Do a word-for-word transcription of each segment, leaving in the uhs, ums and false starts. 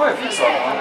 Oh, if you saw one.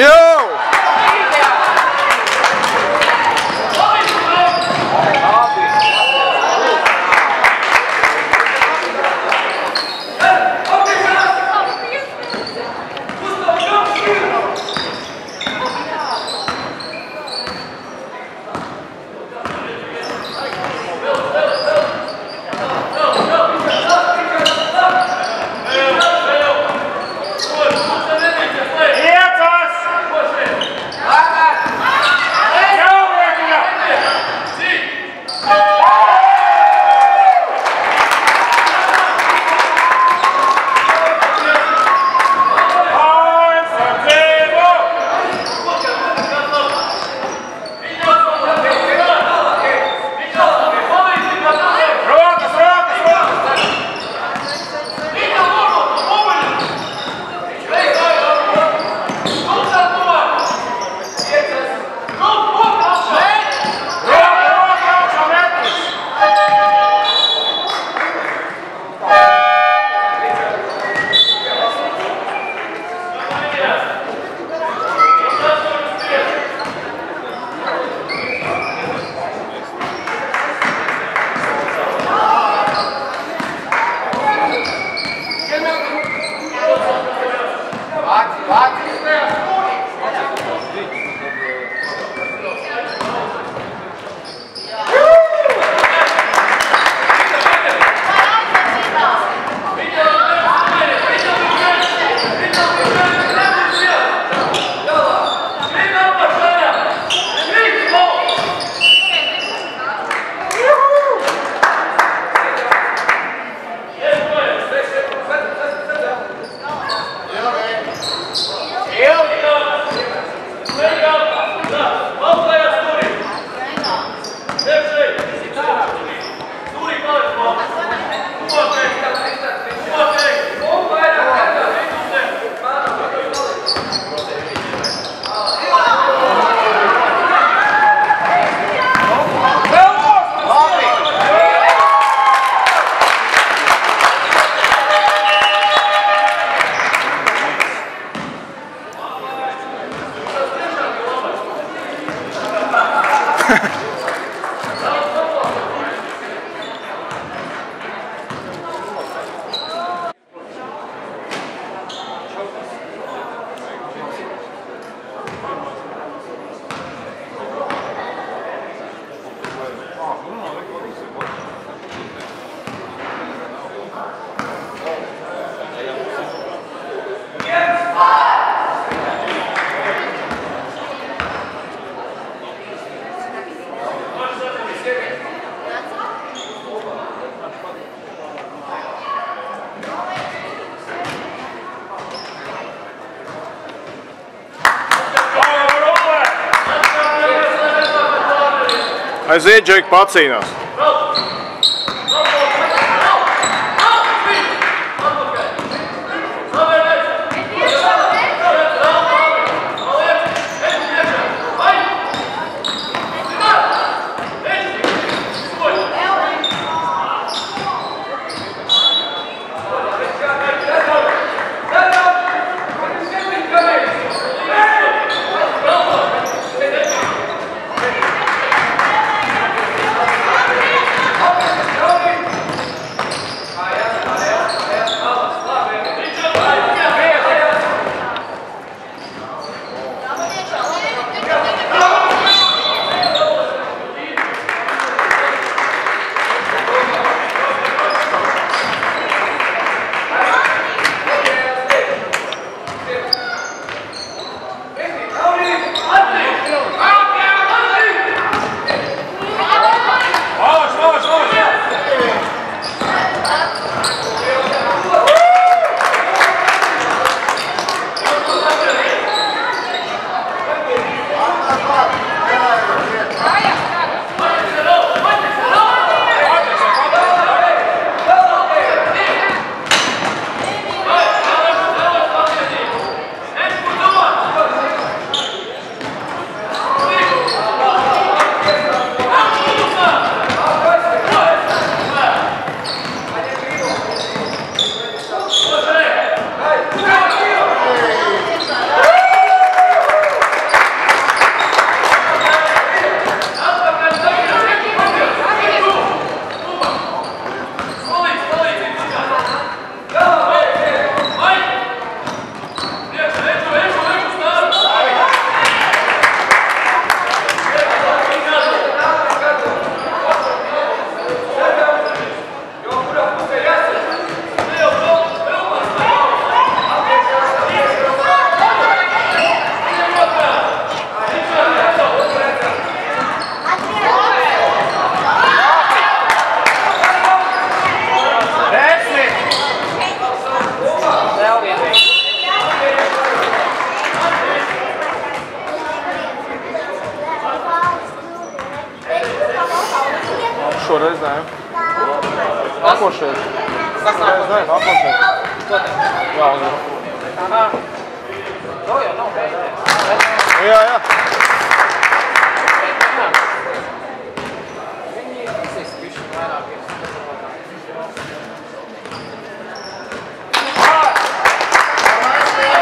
Yo! Aiziet, Džek, pacīnās! Našu reizēm. Nākošais. Kas nākošais? Nākošais. Ko tev? Jā, jā. To jau nav beidzies. Jā, jā. Viņi izsīs bišķi vairāk ir. Thank you.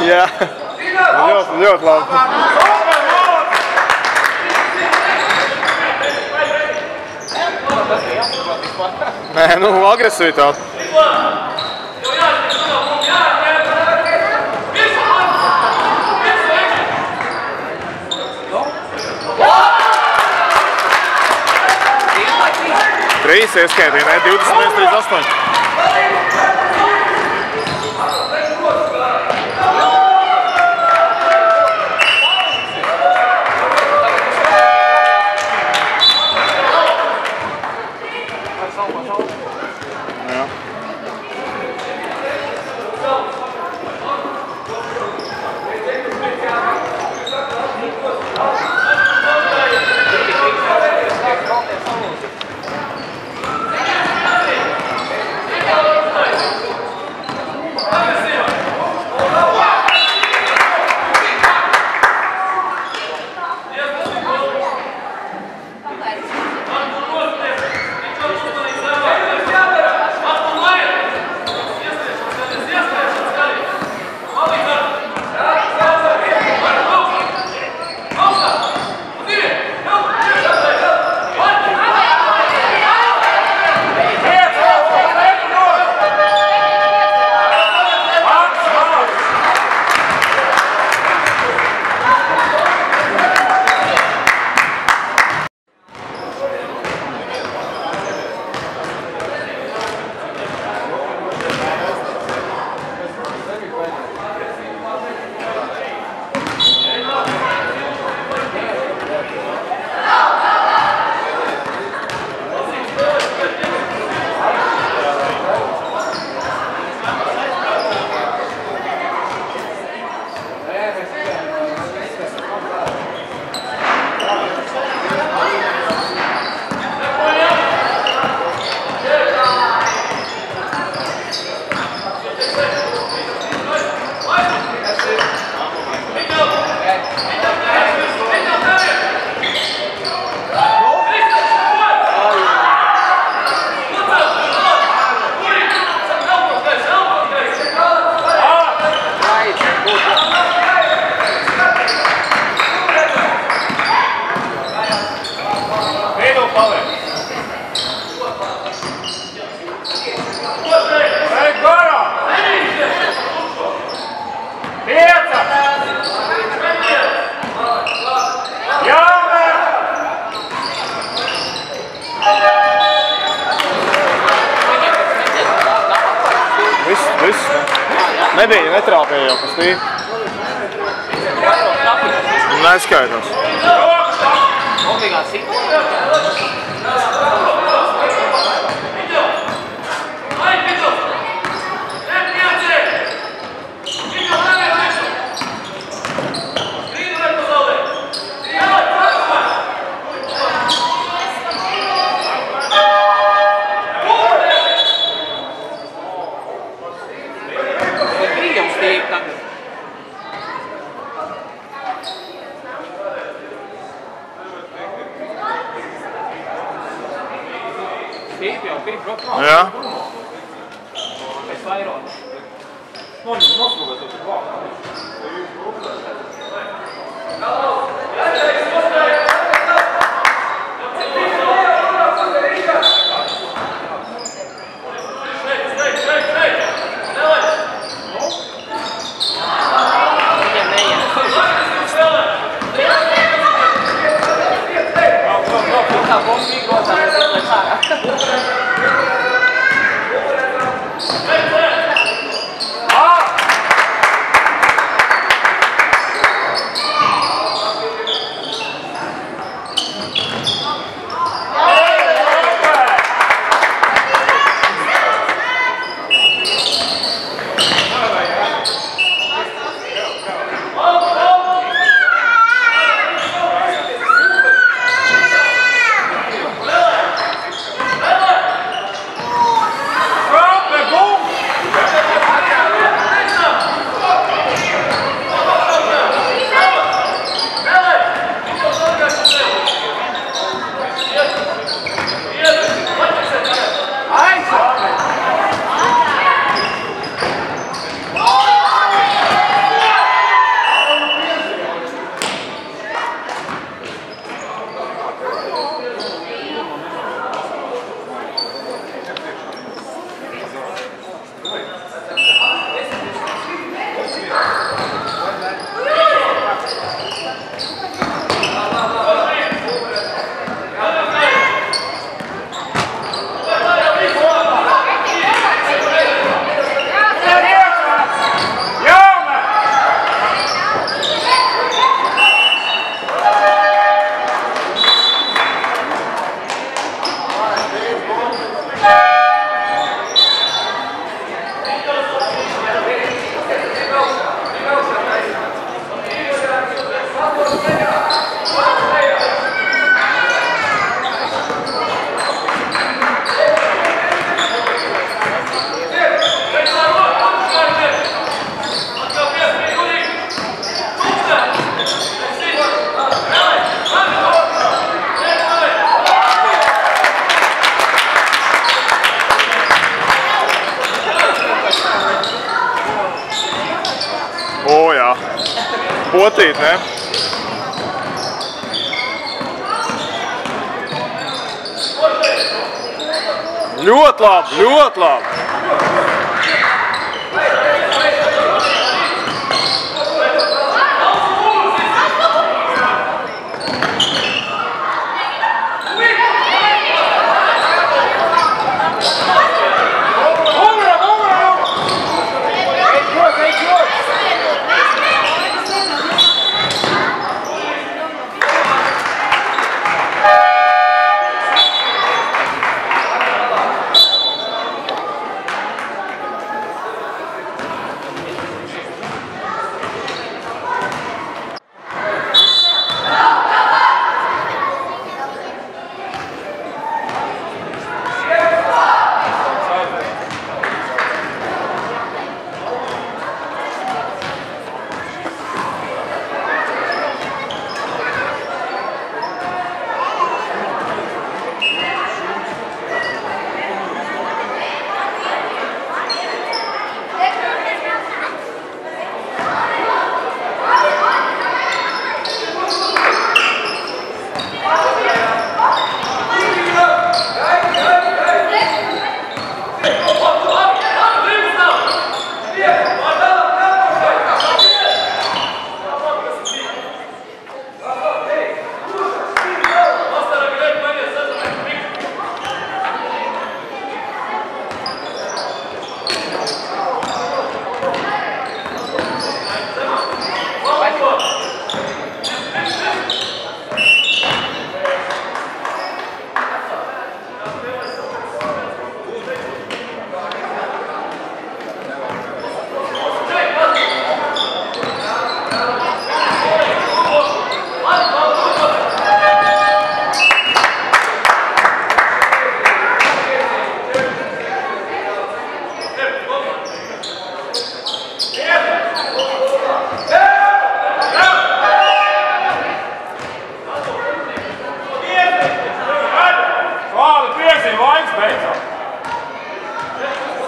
Ja, ljót, ljót lát. Nē, nu, agresivitāte. Trīs ieskaitīja, ne? divdesmit viens trīsdesmit astoņi. Nebija, netrāpēja jau pastīvi. Neskaitās. Jā. Thank you. bojā. Potīt, ne? Ļoti labi, ļoti labi.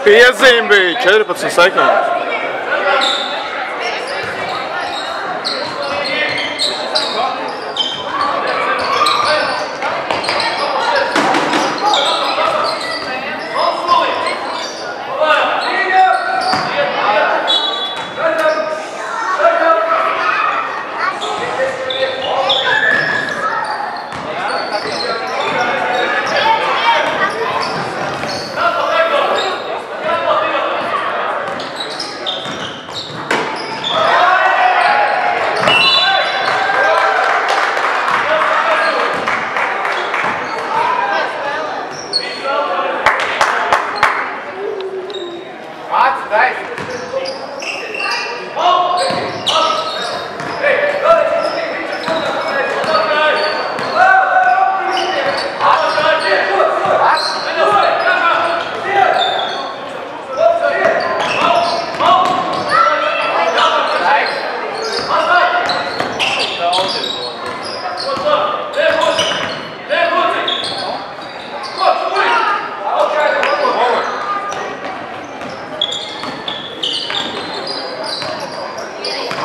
Piezīme bija četrpadsmit sekundes. Thank you.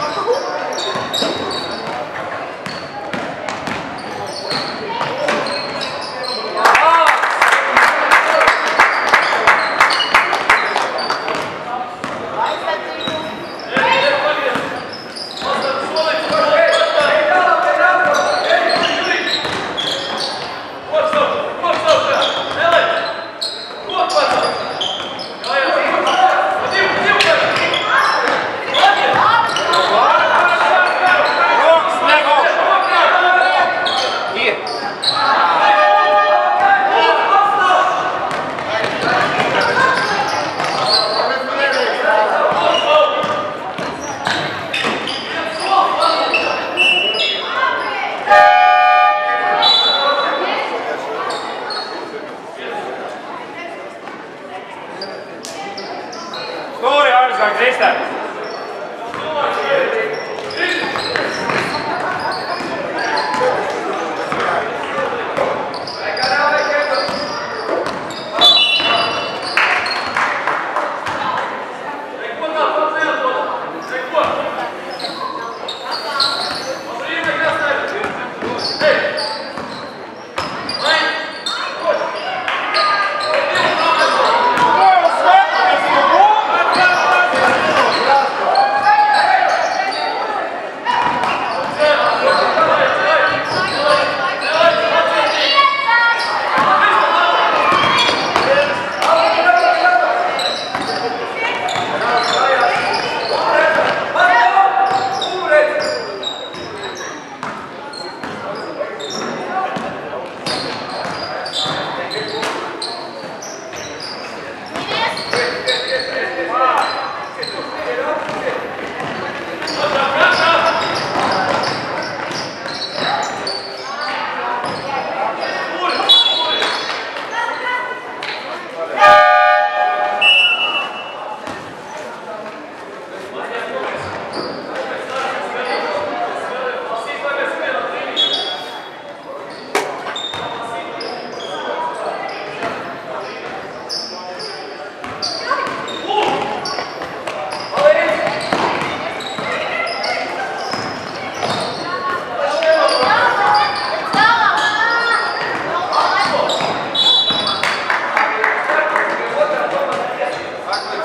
Back